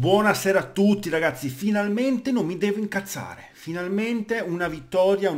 Buonasera a tutti ragazzi, finalmente non mi devo incazzare, finalmente una vittoria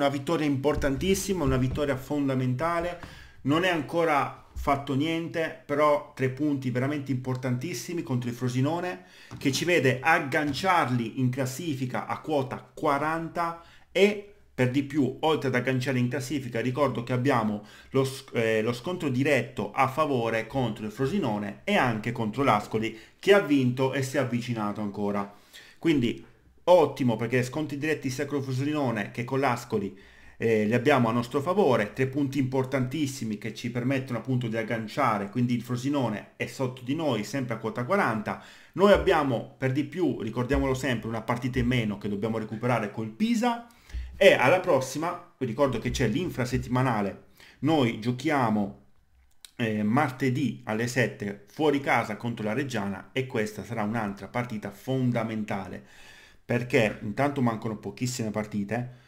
importantissima, una vittoria fondamentale, non è ancora fatto niente, però 3 punti veramente importantissimi contro il Frosinone che ci vede agganciarli in classifica a quota 40 e per di più, oltre ad agganciare in classifica, ricordo che abbiamo lo scontro diretto a favore contro il Frosinone e anche contro l'Ascoli che ha vinto e si è avvicinato ancora. Quindi ottimo, perché scontri diretti sia con il Frosinone che con l'Ascoli li abbiamo a nostro favore, 3 punti importantissimi che ci permettono appunto di agganciare, quindi il Frosinone è sotto di noi, sempre a quota 40, noi abbiamo per di più, ricordiamolo sempre, una partita in meno che dobbiamo recuperare col Pisa e alla prossima, vi ricordo che c'è l'infrasettimanale, noi giochiamo martedì alle 7 fuori casa contro la Reggiana e questa sarà un'altra partita fondamentale perché intanto mancano pochissime partite.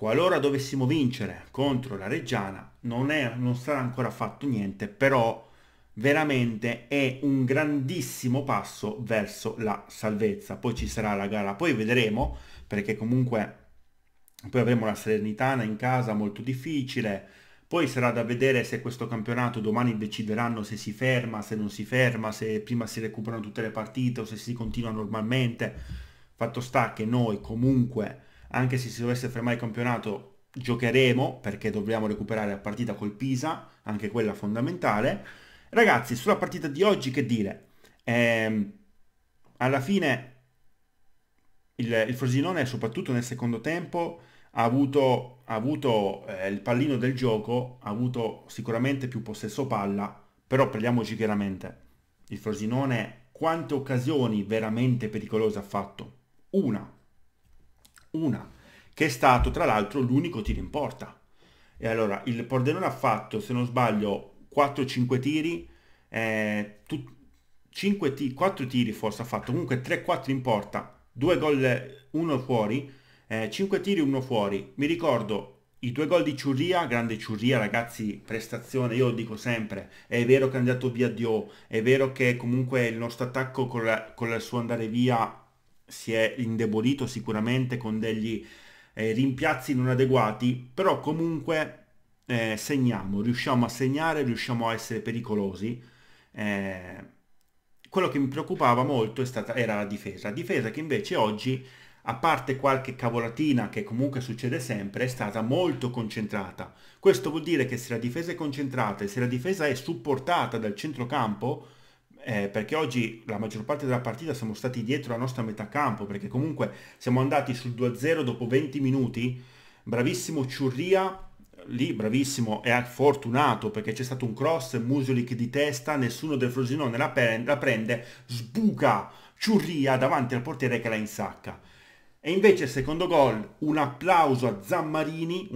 Qualora dovessimo vincere contro la Reggiana non sarà ancora fatto niente, però veramente è un grandissimo passo verso la salvezza. Poi ci sarà la gara, poi vedremo, perché comunque poi avremo la Serenitana in casa, molto difficile, poi sarà da vedere se questo campionato domani decideranno se si ferma, se non si ferma, se prima si recuperano tutte le partite o se si continua normalmente. Fatto sta che noi comunque, anche se si dovesse fermare il campionato, giocheremo perché dobbiamo recuperare la partita col Pisa, anche quella fondamentale. Ragazzi, sulla partita di oggi che dire? Alla fine il Frosinone, soprattutto nel secondo tempo, ha avuto il pallino del gioco, ha avuto sicuramente più possesso palla, però parliamoci chiaramente. Il Frosinone quante occasioni veramente pericolose ha fatto? Una, che è stato tra l'altro l'unico tiro in porta. E allora il Pordenone ha fatto, se non sbaglio, 4-5 tiri, 4 tiri forse ha fatto, comunque 3-4 in porta, 2 gol, 1 fuori, 5 tiri, 1 fuori. Mi ricordo i 2 gol di Ciurria, grande Ciurria ragazzi, prestazione, io dico sempre, è vero che è andato via Dio, è vero che comunque il nostro attacco con il suo andare via si è indebolito sicuramente con degli rimpiazzi non adeguati, però comunque segniamo, riusciamo a segnare, riusciamo a essere pericolosi. Quello che mi preoccupava molto era la difesa che invece oggi, a parte qualche cavolatina che comunque succede sempre, è stata molto concentrata. Questo vuol dire che se la difesa è concentrata e se la difesa è supportata dal centrocampo, perché oggi la maggior parte della partita siamo stati dietro la nostra metà campo, perché comunque siamo andati sul 2-0 dopo 20 minuti, bravissimo Ciurria, lì bravissimo e fortunato, perché c'è stato un cross, Musolic di testa, nessuno del Frosinone la prende, sbuca Ciurria davanti al portiere che la insacca. E invece il secondo gol, un applauso a Zammarini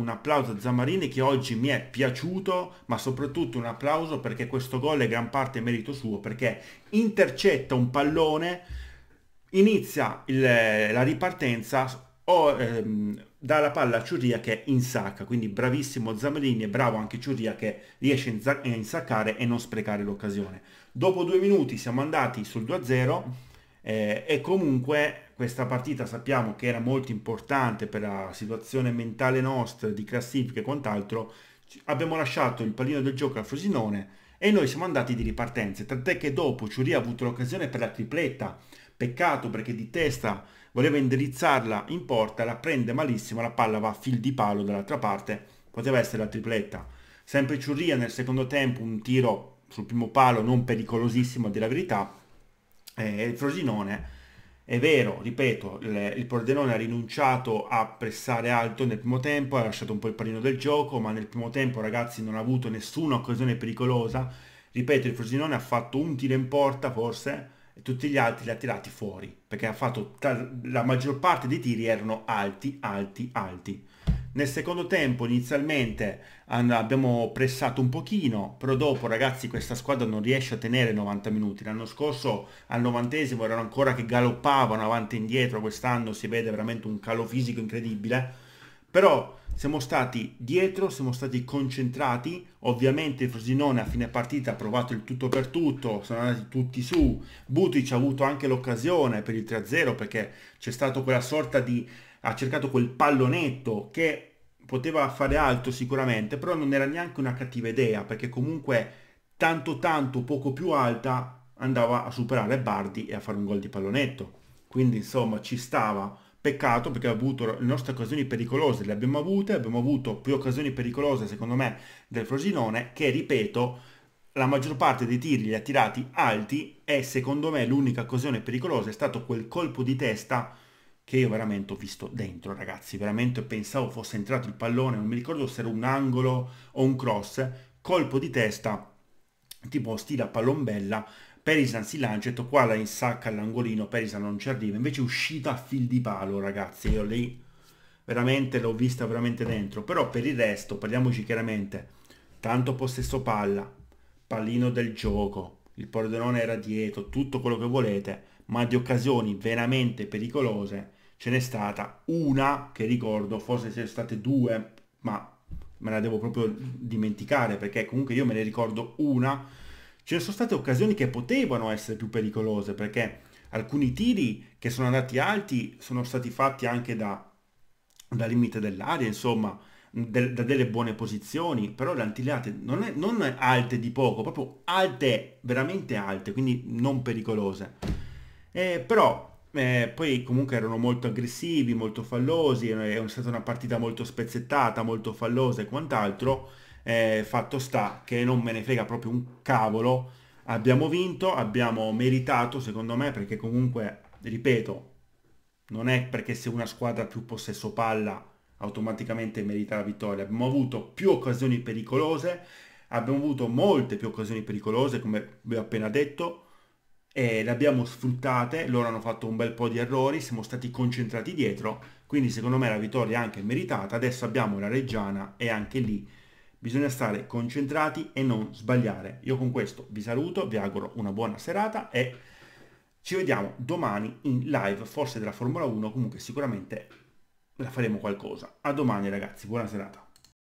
che oggi mi è piaciuto, ma soprattutto un applauso perché questo gol è gran parte merito suo, perché intercetta un pallone, inizia la ripartenza, dà la palla a Ciurria che insacca, quindi bravissimo Zammarini e bravo anche Ciurria che riesce a insaccare e non sprecare l'occasione. Dopo 2 minuti siamo andati sul 2-0 e comunque questa partita sappiamo che era molto importante per la situazione mentale nostra, di classifica e quant'altro. Abbiamo lasciato il pallino del gioco al Frosinone e noi siamo andati di ripartenze, tant'è che dopo Ciurria ha avuto l'occasione per la tripletta, peccato perché di testa voleva indirizzarla in porta, la prende malissimo, la palla va a fil di palo dall'altra parte, poteva essere la tripletta. Sempre Ciurria nel secondo tempo, un tiro sul primo palo non pericolosissimo a dire la verità, e il Frosinone, è vero, ripeto, il Pordenone ha rinunciato a pressare alto nel primo tempo, ha lasciato un po' il pallino del gioco, ma nel primo tempo ragazzi non ha avuto nessuna occasione pericolosa. Ripeto, il Frosinone ha fatto un tiro in porta forse e tutti gli altri li ha tirati fuori, perché ha fatto la maggior parte dei tiri erano alti. Nel secondo tempo inizialmente abbiamo pressato un pochino, però dopo ragazzi questa squadra non riesce a tenere 90 minuti. L'anno scorso al 90° erano ancora che galoppavano avanti e indietro, quest'anno si vede veramente un calo fisico incredibile, però siamo stati dietro, siamo stati concentrati. Ovviamente Frosinone a fine partita ha provato il tutto per tutto, sono andati tutti su. Butic ha avuto anche l'occasione per il 3-0 perché c'è stato quella sorta di... ha cercato quel pallonetto che poteva fare altro sicuramente, però non era neanche una cattiva idea perché comunque tanto poco più alta andava a superare Bardi e a fare un gol di pallonetto. Quindi insomma ci stava. Peccato perché abbiamo avuto le nostre occasioni pericolose, le abbiamo avute, abbiamo avuto più occasioni pericolose secondo me del Frosinone che, ripeto, la maggior parte dei tiri li ha tirati alti e secondo me l'unica occasione pericolosa è stato quel colpo di testa che io veramente ho visto dentro, ragazzi, veramente pensavo fosse entrato il pallone, non mi ricordo se era un angolo o un cross, colpo di testa tipo stile a pallombella. Perisan si lancia, qua la insacca all'angolino, Perisan non ci arriva, invece è uscita a fil di palo, ragazzi, io lì veramente l'ho vista veramente dentro. Però per il resto, parliamoci chiaramente, tanto possesso palla, pallino del gioco, il Pordenone era dietro, tutto quello che volete, ma di occasioni veramente pericolose ce n'è stata una che ricordo, forse ce ne sono state due, ma me la devo proprio dimenticare perché comunque io me ne ricordo una. Ce ne sono state occasioni che potevano essere più pericolose perché alcuni tiri che sono andati alti sono stati fatti anche da limite dell'area, insomma, da delle buone posizioni, però le hanno tirate non alte di poco, proprio alte, veramente alte, quindi non pericolose. Però poi comunque erano molto aggressivi, molto fallosi, è stata una partita molto spezzettata, molto fallosa e quant'altro. Fatto sta che non me ne frega proprio un cavolo, abbiamo vinto, abbiamo meritato secondo me perché comunque, ripeto, non è perché se una squadra ha più possesso palla automaticamente merita la vittoria. Abbiamo avuto più occasioni pericolose, abbiamo avuto molte più occasioni pericolose come vi ho appena detto e le abbiamo sfruttate, loro hanno fatto un bel po' di errori, siamo stati concentrati dietro, quindi secondo me la vittoria è anche meritata. Adesso abbiamo la Reggiana e anche lì bisogna stare concentrati e non sbagliare. Io con questo vi saluto, vi auguro una buona serata e ci vediamo domani in live, forse della Formula 1, comunque sicuramente la faremo qualcosa. A domani ragazzi, buona serata.